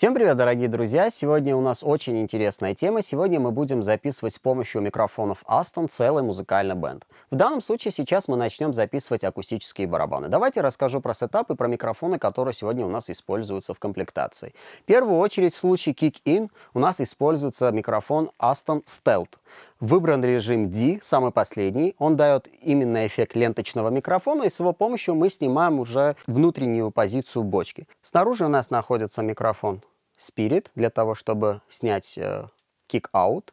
Всем привет, дорогие друзья! Сегодня у нас очень интересная тема. Сегодня мы будем записывать с помощью микрофонов Aston целый музыкальный бенд. В данном случае сейчас мы начнем записывать акустические барабаны. Давайте расскажу про сетап и про микрофоны, которые сегодня у нас используются в комплектации. В первую очередь в случае Kick-In у нас используется микрофон Aston Stealth. Выбран режим D, самый последний. Он дает именно эффект ленточного микрофона, и с его помощью мы снимаем уже внутреннюю позицию бочки. Снаружи у нас находится микрофон Spirit, для того, чтобы снять kick-out.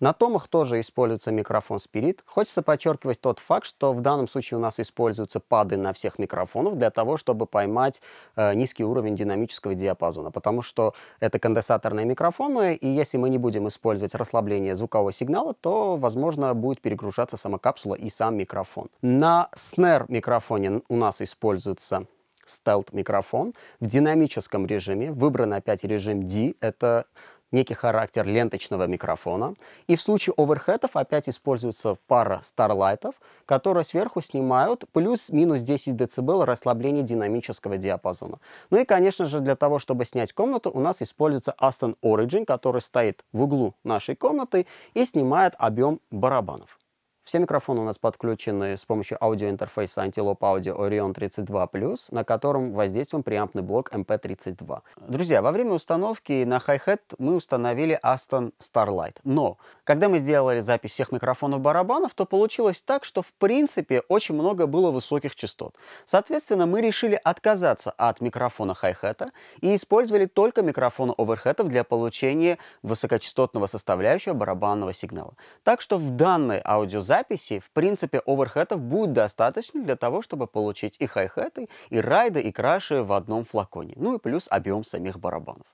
На томах тоже используется микрофон Spirit. Хочется подчеркивать тот факт, что в данном случае у нас используются пады на всех микрофонах для того, чтобы поймать низкий уровень динамического диапазона, потому что это конденсаторные микрофоны, и если мы не будем использовать расслабление звукового сигнала, то, возможно, будет перегружаться сама капсула и сам микрофон. На снэр-микрофоне у нас используется стелт-микрофон. В динамическом режиме выбран опять режим D, это некий характер ленточного микрофона. И в случае оверхедов опять используется пара старлайтов, которые сверху снимают плюс-минус 10 дБ расслабление динамического диапазона. Ну и, конечно же, для того, чтобы снять комнату, у нас используется Aston Origin, который стоит в углу нашей комнаты и снимает объем барабанов. Все микрофоны у нас подключены с помощью аудиоинтерфейса Antelope Audio Orion 32+, на котором воздействован преампный блок MP32. Друзья, во время установки на хай-хэт мы установили Aston Starlight. Но когда мы сделали запись всех микрофонов барабанов, то получилось так, что в принципе очень много было высоких частот. Соответственно, мы решили отказаться от микрофона хай-хэта и использовали только микрофоны оверхэтов для получения высокочастотного составляющего барабанного сигнала. Так что в данной аудиозаписи в принципе, оверхэтов будет достаточно для того, чтобы получить и хай-хэты, и райды, и краши в одном флаконе. Ну и плюс объем самих барабанов.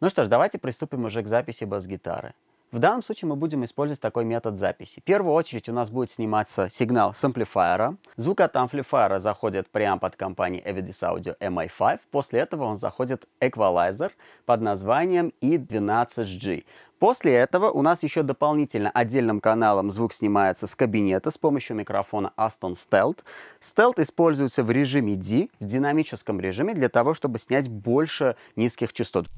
Ну что ж, давайте приступим уже к записи бас-гитары. В данном случае мы будем использовать такой метод записи. В первую очередь у нас будет сниматься сигнал с амплифайера. Звук от амплифайера заходит преамп от компании Avedis Audio Mi5. После этого он заходит эквалайзер под названием E12G. После этого у нас еще дополнительно отдельным каналом звук снимается с кабинета с помощью микрофона Aston Stealth. Stealth используется в режиме D, в динамическом режиме, для того, чтобы снять больше низких частот.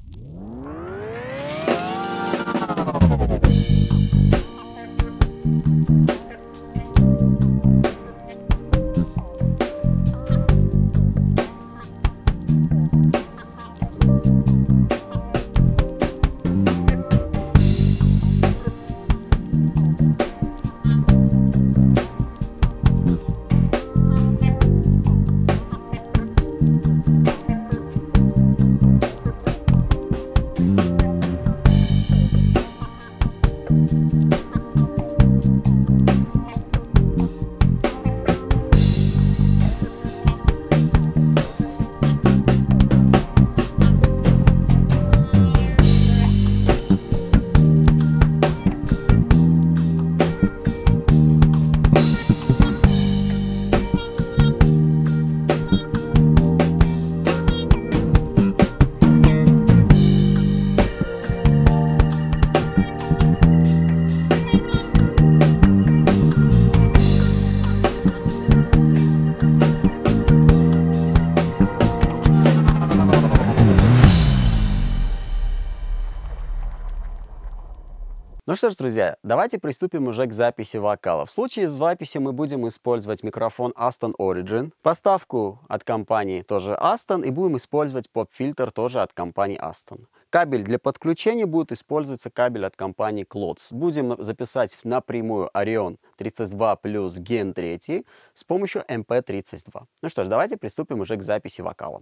Ну что ж, друзья, давайте приступим уже к записи вокала. В случае с записи мы будем использовать микрофон Aston Origin, поставку от компании тоже Aston, и будем использовать поп-фильтр тоже от компании Aston. Кабель для подключения будет использоваться кабель от компании Klotz. Будем записать напрямую Orion 32 плюс Gen 3 с помощью MP32. Ну что ж, давайте приступим уже к записи вокала.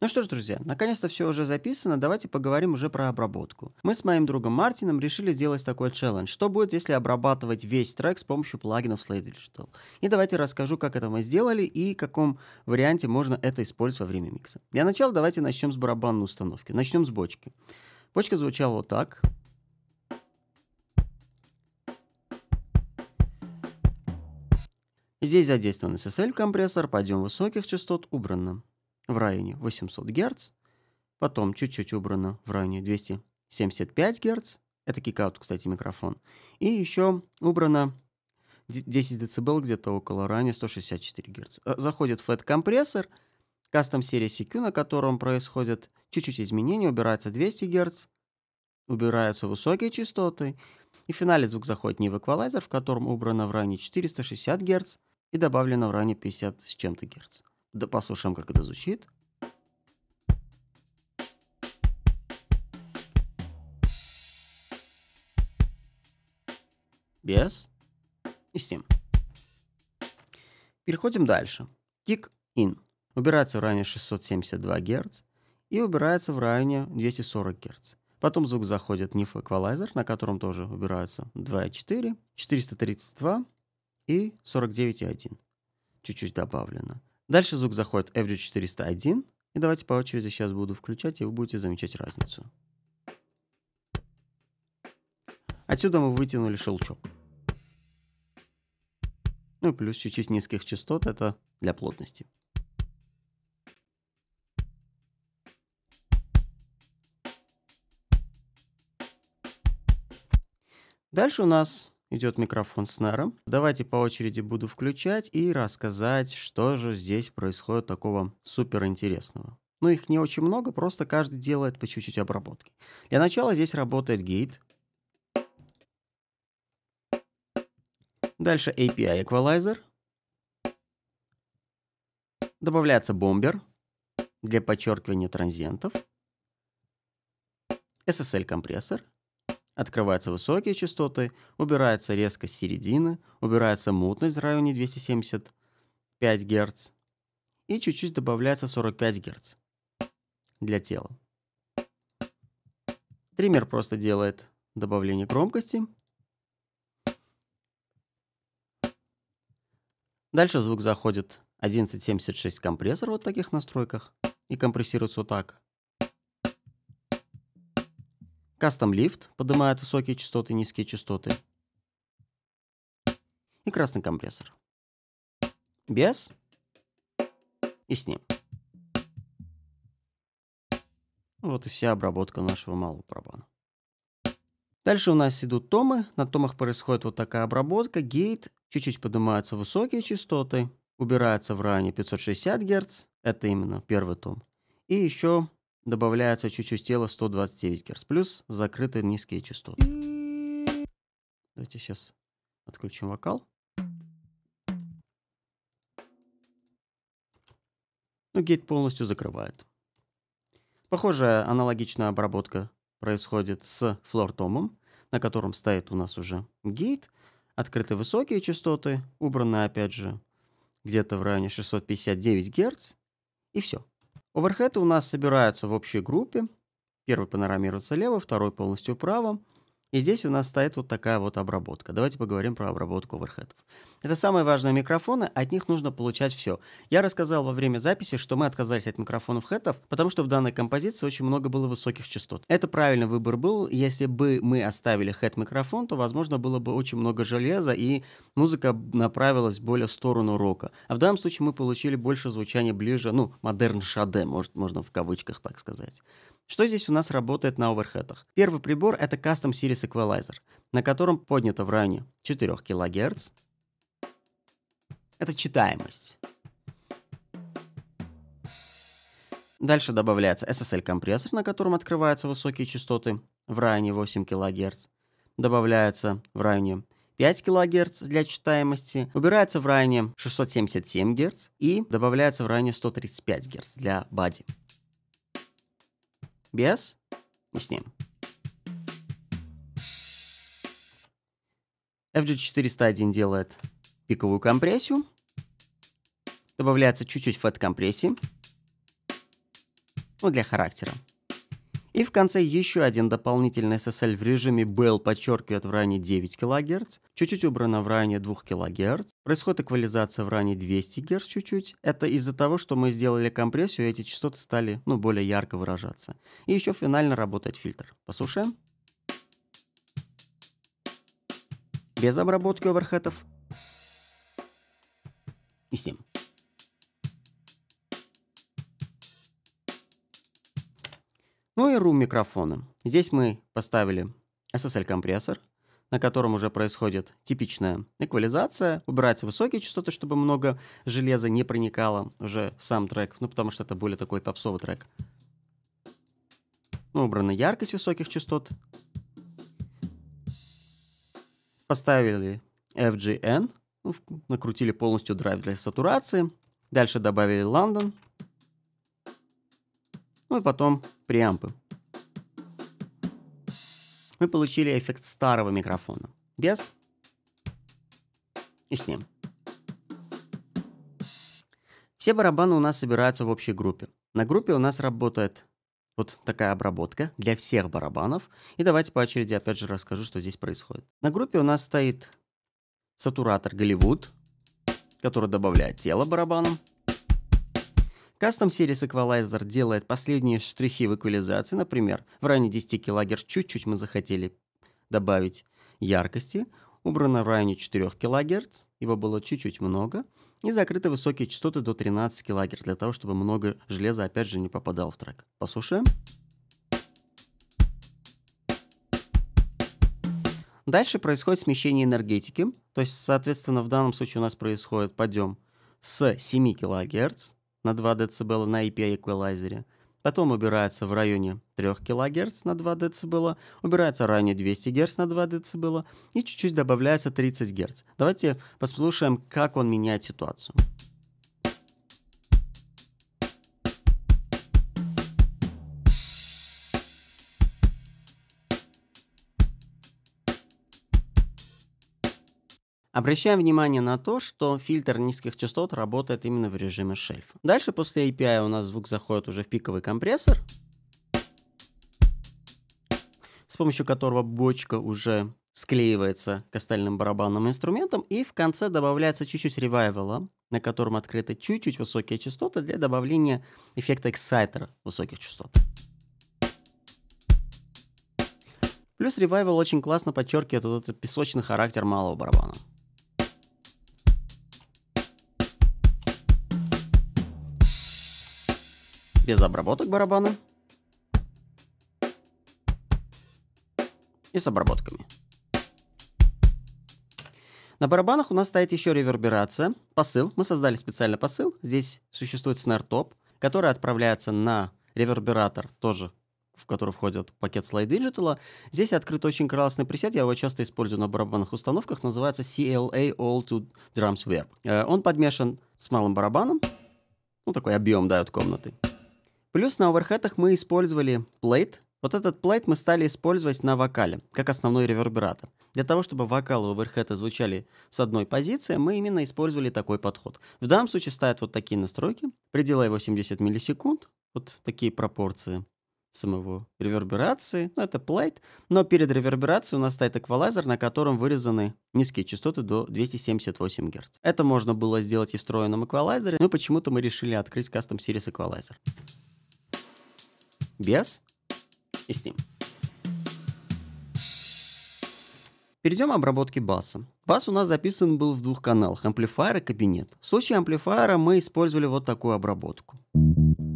Ну что ж, друзья, наконец-то все уже записано, давайте поговорим уже про обработку. Мы с моим другом Мартином решили сделать такой челлендж, что будет, если обрабатывать весь трек с помощью плагинов Slate Digital. И давайте расскажу, как это мы сделали и в каком варианте можно это использовать во время микса. Для начала давайте начнем с барабанной установки, начнем с бочки. Бочка звучала вот так. Здесь задействован SSL компрессор, подъем высоких частот убрано в районе 800 Гц, потом чуть-чуть убрано в районе 275 Гц, это кикаут, кстати, микрофон, и еще убрано 10 дБ где-то около ранее 164 Гц. Заходит FAT-компрессор, Custom Series CQ, на котором происходят чуть-чуть изменения, убирается 200 Гц, убираются высокие частоты, и в финале звук заходит NIF Equalizer, в котором убрано в районе 460 Гц и добавлено в районе 50 с чем-то Гц. Да послушаем, как это звучит. Без. И с ним. Переходим дальше. Kick-in. Убирается в районе 672 Гц и убирается в районе 240 Гц. Потом звук заходит NIF Equalizer, на котором тоже убираются 2,4, 432 и 49,1. Чуть-чуть добавлено. Дальше звук заходит FG-401, и давайте по очереди сейчас буду включать, и вы будете замечать разницу. Отсюда мы вытянули шелчок. Ну и плюс чуть-чуть низких частот, это для плотности. Дальше у нас идет микрофон с снаром. Давайте по очереди буду включать и рассказать, что же здесь происходит такого супер интересного. Но их не очень много, просто каждый делает по чуть-чуть обработки. Для начала здесь работает гейт. Дальше API эквалайзер. Добавляется бомбер для подчеркивания транзиентов. SSL компрессор. Открываются высокие частоты, убирается резкость середины, убирается мутность в районе 275 Гц и чуть-чуть добавляется 45 Гц для тела. Триммер просто делает добавление громкости. Дальше звук заходит 1176 компрессор вот в таких настройках и компрессируется вот так. Custom Lift поднимает высокие частоты, низкие частоты. И красный компрессор. Без. И с ним. Вот и вся обработка нашего малого барабана. Дальше у нас идут томы. На томах происходит вот такая обработка. Гейт. Чуть-чуть поднимаются высокие частоты. Убирается в районе 560 Гц. Это именно первый том. И еще добавляется чуть-чуть тела 129 Гц. Плюс закрыты низкие частоты. Давайте сейчас отключим вокал. Ну, гейт полностью закрывает. Похожая аналогичная обработка происходит с флор-томом, на котором стоит у нас уже гейт. Открыты высокие частоты, убраны опять же где-то в районе 659 Гц. И все. Оверхеды у нас собираются в общей группе. Первый панорамируется лево, второй полностью вправо. И здесь у нас стоит вот такая вот обработка. Давайте поговорим про обработку оверхедов. Это самые важные микрофоны, от них нужно получать все. Я рассказал во время записи, что мы отказались от микрофонов хедов, потому что в данной композиции очень много было высоких частот. Это правильный выбор был. Если бы мы оставили хед-микрофон, то, возможно, было бы очень много железа, и музыка направилась более в сторону рока. А в данном случае мы получили больше звучания ближе, ну, модерн-шаде, можно в кавычках так сказать. Что здесь у нас работает на оверхедах? Первый прибор — это Custom Series Equalizer, на котором поднято в районе 4 кГц. Это читаемость. Дальше добавляется SSL-компрессор, на котором открываются высокие частоты в районе 8 кГц. Добавляется в районе 5 кГц для читаемости. Убирается в районе 677 Гц и добавляется в районе 135 Гц для бади. Без и с ним. FG-401 делает пиковую компрессию. Добавляется чуть-чуть фэт-компрессии. Ну, для характера. И в конце еще один дополнительный SSL в режиме BL, подчеркивает, в районе 9 кГц. Чуть-чуть убрано в районе 2 кГц. Происходит эквализация в районе 200 Гц чуть-чуть. Это из-за того, что мы сделали компрессию, и эти частоты стали, ну, более ярко выражаться. И еще финально работает фильтр. Послушаем. Без обработки оверхедов. И с ним. Ну и рум-микрофоны. Здесь мы поставили SSL-компрессор, на котором уже происходит типичная эквализация. Убираются высокие частоты, чтобы много железа не проникало уже в сам трек, ну потому что это более такой попсовый трек. Ну, убрана яркость высоких частот. Поставили FGN, накрутили полностью драйв для сатурации. Дальше добавили London. Ну и потом преампы. Мы получили эффект старого микрофона. Без и с ним. Все барабаны у нас собираются в общей группе. На группе у нас работает вот такая обработка для всех барабанов. И давайте по очереди опять же расскажу, что здесь происходит. На группе у нас стоит сатуратор Голливуд, который добавляет тело барабанам. Custom Series Equalizer делает последние штрихи в эквализации, например, в районе 10 кГц чуть-чуть мы захотели добавить яркости, убрано в районе 4 кГц, его было чуть-чуть много, и закрыты высокие частоты до 13 кГц, для того, чтобы много железа опять же не попадало в трек. Послушаем. Дальше происходит смещение энергетики, то есть, соответственно, в данном случае у нас происходит подъем с 7 кГц, на 2 дБ на API эквалайзере. Потом убирается в районе 3 кГц на 2 дБ, убирается в районе 200 Гц на 2 дБ и чуть-чуть добавляется 30 Гц. Давайте послушаем, как он меняет ситуацию. Обращаем внимание на то, что фильтр низких частот работает именно в режиме шельфа. Дальше после API у нас звук заходит уже в пиковый компрессор, с помощью которого бочка уже склеивается к остальным барабанным инструментам. И в конце добавляется чуть-чуть ревайвела, на котором открыты чуть-чуть высокие частоты для добавления эффекта эксайтера высоких частот. Плюс ревайвел очень классно подчеркивает вот этот песочный характер малого барабана. Без обработок барабана. И с обработками. На барабанах у нас стоит еще реверберация. Посыл. Мы создали специально посыл. Здесь существует снэр-топ, который отправляется на ревербератор, тоже в который входит пакет Slate Digital. Здесь открыт очень классный пресет, я его часто использую на барабанных установках, называется CLA All to Drums Verb. Он подмешан с малым барабаном, ну такой объем дает комнаты. Плюс на оверхедах мы использовали плейт. Вот этот плейт мы стали использовать на вокале, как основной ревербератор. Для того, чтобы вокалы оверхеда звучали с одной позиции, мы именно использовали такой подход. В данном случае ставят вот такие настройки, пределы 80 миллисекунд, вот такие пропорции самого реверберации, ну, это плейт, но перед реверберацией у нас стоит эквалайзер, на котором вырезаны низкие частоты до 278 Гц. Это можно было сделать и в встроенном эквалайзере, но почему-то мы решили открыть Custom Series Equalizer. Без и с ним. Перейдем к обработке баса. Бас у нас записан был в двух каналах, амплифайер и кабинет. В случае амплифайера мы использовали вот такую обработку.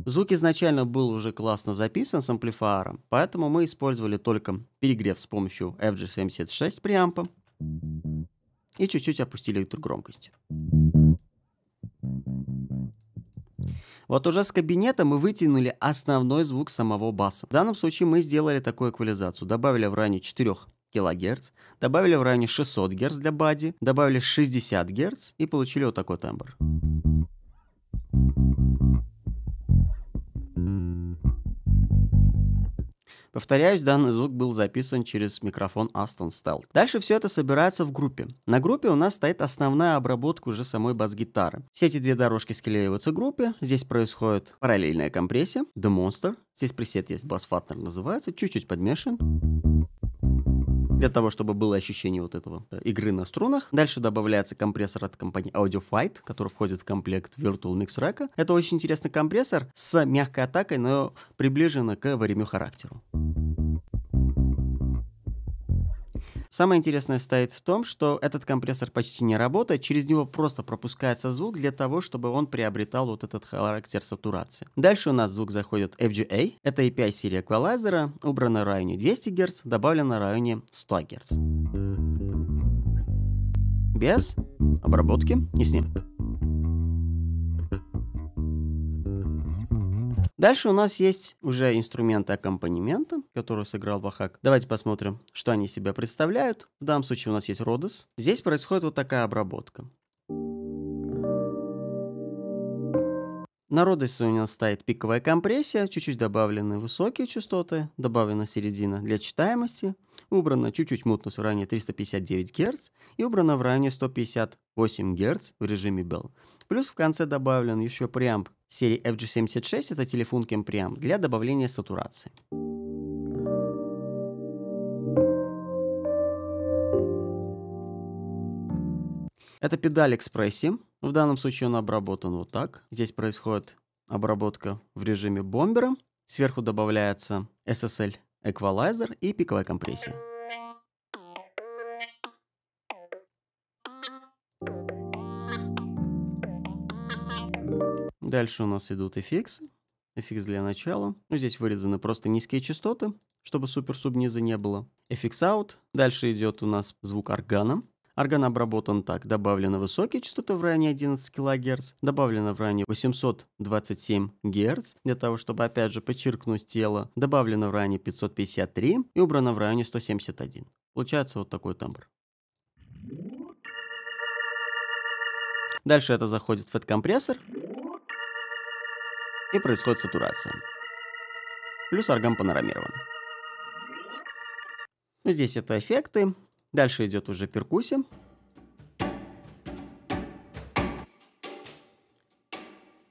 Звук изначально был уже классно записан с амплифайером, поэтому мы использовали только перегрев с помощью FG76 преампа и чуть-чуть опустили громкость. Вот уже с кабинета мы вытянули основной звук самого баса. В данном случае мы сделали такую эквализацию. Добавили в районе 4 кГц, добавили в районе 600 Гц для бади, добавили 60 Гц и получили вот такой тембр. Повторяюсь, данный звук был записан через микрофон Aston Stealth. Дальше все это собирается в группе. На группе у нас стоит основная обработка уже самой бас-гитары. Все эти две дорожки склеиваются в группе. Здесь происходит параллельная компрессия. The Monster. Здесь пресет есть, бас-фаттер называется. Чуть-чуть подмешан. Для того, чтобы было ощущение вот этого игры на струнах. Дальше добавляется компрессор от компании Audio Fight, который входит в комплект Virtual Mix Rack. Это очень интересный компрессор с мягкой атакой, но приближенно к варимю характеру. Самое интересное стоит в том, что этот компрессор почти не работает, через него просто пропускается звук для того, чтобы он приобретал вот этот характер сатурации. Дальше у нас звук заходит FGA, это API серии эквалайзера, убрано в районе 200 Гц, добавлено в районе 100 Гц. Без обработки и с ним. Дальше у нас есть уже инструменты аккомпанемента, которые сыграл Вахак. Давайте посмотрим, что они из себя представляют. В данном случае у нас есть Родос. Здесь происходит вот такая обработка. На Родосе у нас стоит пиковая компрессия, чуть-чуть добавлены высокие частоты, добавлена середина для читаемости, убрана чуть-чуть мутность в районе 359 Гц и убрана в районе 158 Гц в режиме Bell. Плюс в конце добавлен еще преамп серии FG76, это телефонкин преамп, для добавления сатурации. Это педаль экспрессии. В данном случае он обработан вот так. Здесь происходит обработка в режиме бомбера. Сверху добавляется SSL эквалайзер и пиковая компрессия. Дальше у нас идут эффекты. Эффикс для начала. Ну, здесь вырезаны просто низкие частоты, чтобы супер-субниза не было. Эффикс out. Дальше идет у нас звук органа. Орган обработан так. Добавлено высокие частоты в районе 11 кГц. Добавлено в районе 827 Гц. Для того, чтобы опять же подчеркнуть тело. Добавлено в районе 553 и убрано в районе 171. Получается вот такой тембр. Дальше это заходит в фэт-компрессор. И происходит сатурация. Плюс орган панорамирован. Ну, здесь это эффекты. Дальше идет уже перкуссия.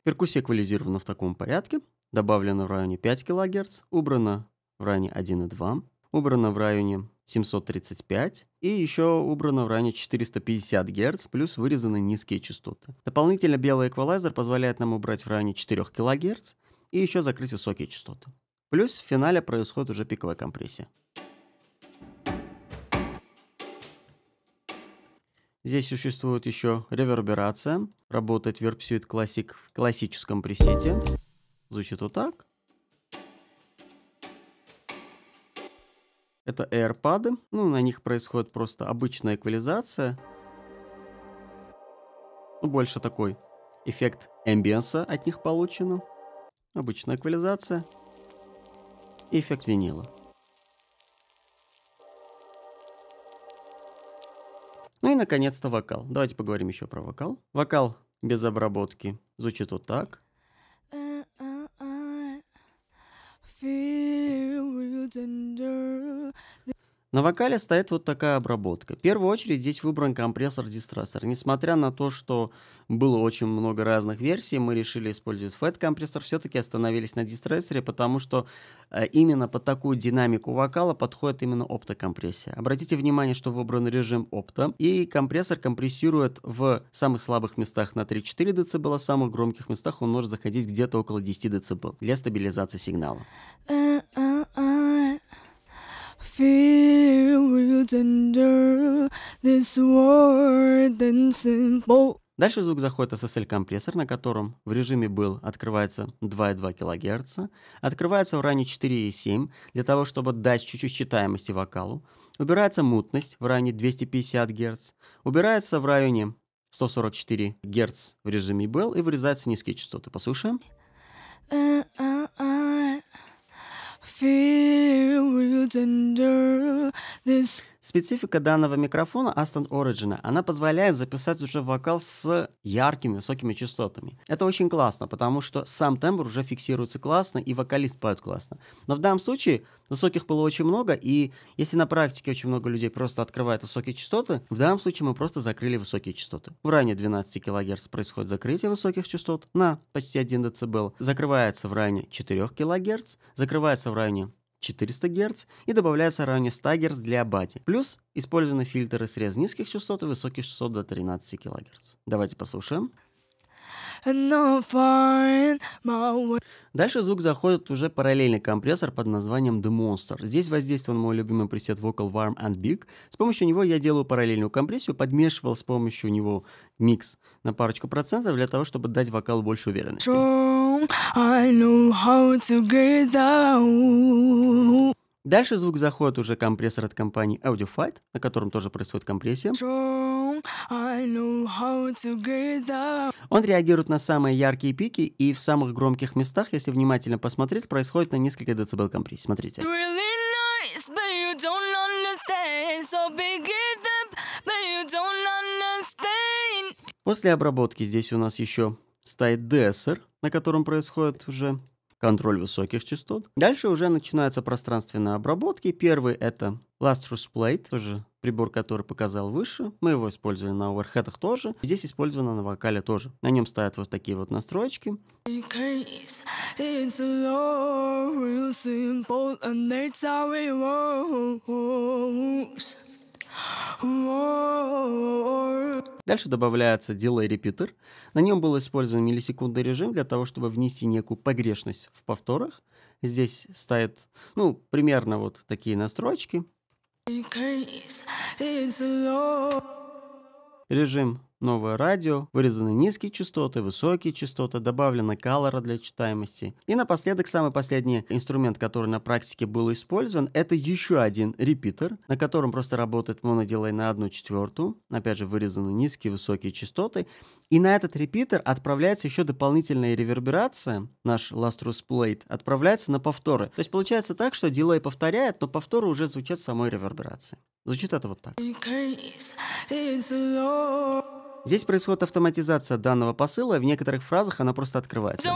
Перкуссия эквализирована в таком порядке. Добавлено в районе 5 кГц, убрано в районе 1,2, убрано в районе 735 и еще убрано в районе 450 Гц, плюс вырезаны низкие частоты. Дополнительно белый эквалайзер позволяет нам убрать в районе 4 кГц и еще закрыть высокие частоты. Плюс в финале происходит уже пиковая компрессия. Здесь существует еще реверберация. Работает VerbSuit Classic в классическом пресете. Звучит вот так. Это AirPods, ну, на них происходит просто обычная эквализация. Ну, больше такой эффект эмбиенса от них получено. Обычная эквализация. и эффект винила. Ну и наконец-то вокал. Давайте поговорим еще про вокал. Вокал без обработки звучит вот так. На вокале стоит вот такая обработка. В первую очередь здесь выбран компрессор-дистрессор. Несмотря на то, что было очень много разных версий, мы решили использовать FAT-компрессор, все-таки остановились на дистрессоре, потому что именно под такую динамику вокала подходит именно оптокомпрессия. Обратите внимание, что выбран режим опта, и компрессор компрессирует в самых слабых местах на 3-4 дБ, а в самых громких местах он может заходить где-то около 10 дБ для стабилизации сигнала. Дальше звук заходит SSL-компрессор, на котором в режиме был открывается 2,2 кГц, открывается в ране 4,7 для того, чтобы дать чуть-чуть читаемости вокалу, убирается мутность в ране 250 Гц, убирается в районе 144 Гц в режиме был и вырезаются низкие частоты. Послушаем. Специфика данного микрофона Aston Origin, она позволяет записать уже вокал с яркими, высокими частотами. Это очень классно, потому что сам тембр уже фиксируется классно и вокалист поет классно. Но в данном случае высоких было очень много, и если на практике очень много людей просто открывают высокие частоты, в данном случае мы просто закрыли высокие частоты. В районе 12 кГц происходит закрытие высоких частот на почти 1 дБ, закрывается в районе 4 кГц, закрывается в районе 400 Гц и добавляется в районе 100 Гц для бати. Плюс использованы фильтры срез низких частот и высоких частот до 13 кГц. Давайте послушаем. Дальше звук заходит уже параллельный компрессор под названием The Monster. Здесь воздействован мой любимый пресет Vocal Warm and Big. С помощью него я делаю параллельную компрессию, подмешивал с помощью него микс на парочку процентов для того, чтобы дать вокалу больше уверенности. Дальше звук заходит уже компрессор от компании Audio Fight, на котором тоже происходит компрессия. Он реагирует на самые яркие пики, и в самых громких местах, если внимательно посмотреть, происходит на несколько децибел компрессии. Смотрите. После обработки здесь у нас еще стоит дессер, на котором происходит уже контроль высоких частот. Дальше уже начинаются пространственные обработки. Первый — это Lustrous Plate, тоже прибор, который показал выше. Мы его использовали на оверхедах тоже. Здесь использовано на вокале тоже. На нем стоят вот такие вот настроечки. Дальше добавляется дилей-репитер. На нем был использован миллисекундный режим для того, чтобы внести некую погрешность в повторах. Здесь стоят, ну, примерно вот такие настройки. Режим новое радио, вырезаны низкие частоты, высокие частоты, добавлено колора для читаемости. И напоследок, самый последний инструмент, который на практике был использован, это еще один репитер, на котором просто работает моноделей на 1/4. Опять же, вырезаны низкие, высокие частоты. И на этот репитер отправляется еще дополнительная реверберация, наш Lustrous Plate, отправляется на повторы. То есть получается так, что дилей повторяет, но повторы уже звучат в самой реверберации. Звучит это вот так. Здесь происходит автоматизация данного посыла, и в некоторых фразах она просто открывается.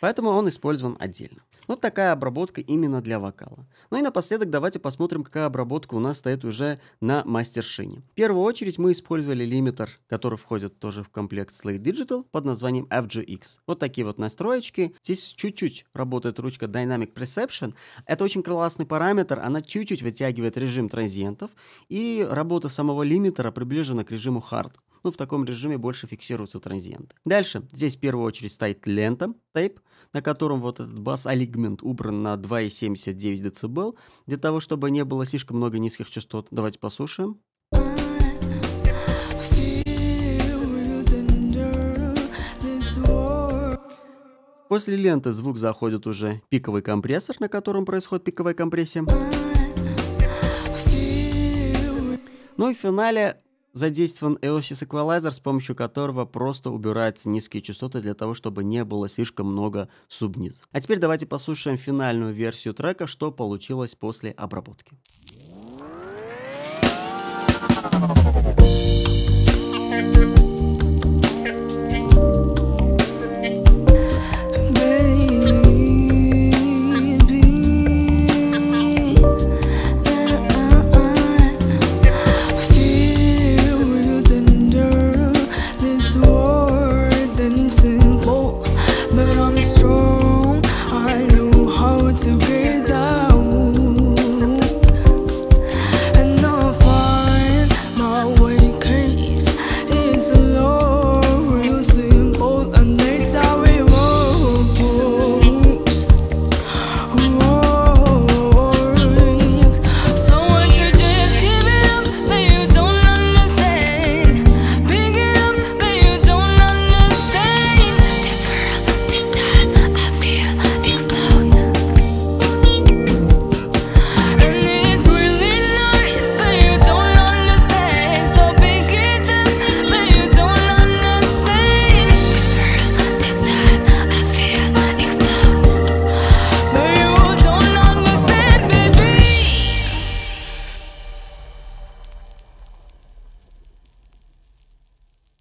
Поэтому он использован отдельно. Вот такая обработка именно для вокала. Ну и напоследок давайте посмотрим, какая обработка у нас стоит уже на мастершине. В первую очередь мы использовали лимитер, который входит тоже в комплект Slate Digital под названием FGX. Вот такие вот настроечки. Здесь чуть-чуть работает ручка Dynamic Perception. Это очень классный параметр, она чуть-чуть вытягивает режим транзиентов, и работа самого лимитера приближена к режиму Hard. Ну, в таком режиме больше фиксируются транзиенты. Дальше здесь в первую очередь стоит лента, тейп, на котором вот этот бас-алигмент убран на 2,79 дБ, для того, чтобы не было слишком много низких частот. Давайте послушаем. После ленты звук заходит уже пиковый компрессор, на котором происходит пиковая компрессия. Ну и в финале Задействован EOSIS Equalizer, с помощью которого просто убираются низкие частоты для того, чтобы не было слишком много субниз. А теперь давайте послушаем финальную версию трека, что получилось после обработки.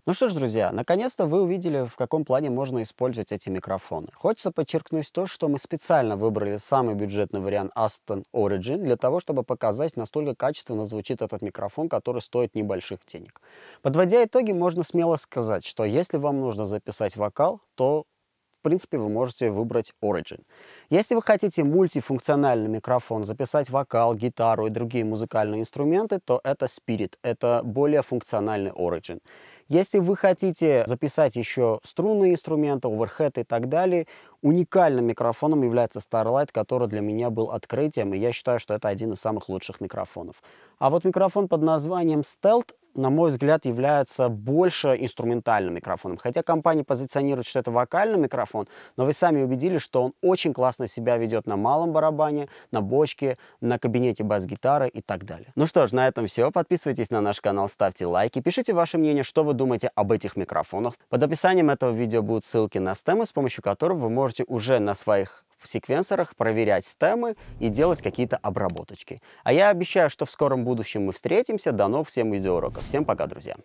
Ну что ж, друзья, наконец-то вы увидели, в каком плане можно использовать эти микрофоны. Хочется подчеркнуть то, что мы специально выбрали самый бюджетный вариант Aston Origin для того, чтобы показать, настолько качественно звучит этот микрофон, который стоит небольших денег. Подводя итоги, можно смело сказать, что если вам нужно записать вокал, то в принципе вы можете выбрать Origin. Если вы хотите мультифункциональный микрофон, записать вокал, гитару и другие музыкальные инструменты, то это Spirit, это более функциональный Origin. Если вы хотите записать еще струнные инструменты, оверхед и так далее, уникальным микрофоном является Starlight, который для меня был открытием, и я считаю, что это один из самых лучших микрофонов. А вот микрофон под названием Stealth, на мой взгляд, является больше инструментальным микрофоном. Хотя компания позиционирует, что это вокальный микрофон, но вы сами убедились, что он очень классно себя ведет на малом барабане, на бочке, на кабинете бас-гитары и так далее. Ну что ж, на этом все. Подписывайтесь на наш канал, ставьте лайки, пишите ваше мнение, что вы думаете об этих микрофонах. Под описанием этого видео будут ссылки на стемы, с помощью которых вы можете уже на своих секвенсорах проверять стемы и делать какие-то обработочки. А я обещаю, что в скором будущем мы встретимся. До новых всем видеоуроков. Всем пока, друзья!